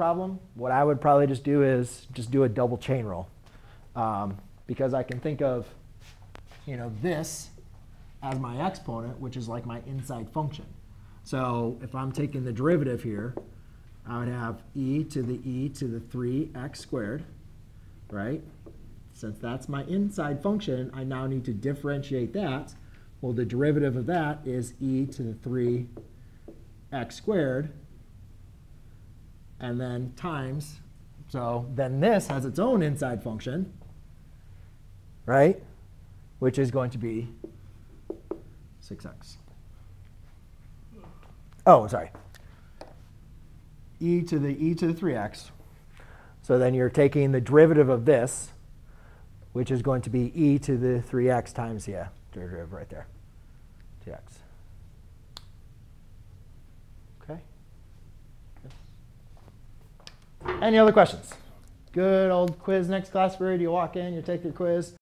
problem, what I would probably just do is just do a double chain rule. Because I can think of this as my exponent, which is like my inside function. So if I'm taking the derivative here, I would have e to the 3x squared, right? Since that's my inside function, I now need to differentiate that. Well, the derivative of that is e to the 3x squared, and then times. So then this has its own inside function, right? Which is going to be 6x. Oh, sorry. e to the 3x. So then you're taking the derivative of this, which is going to be e to the 3x times, yeah, derivative right there, 2x. OK? Yes. Any other questions? Good old quiz next class period. You walk in, you take your quiz.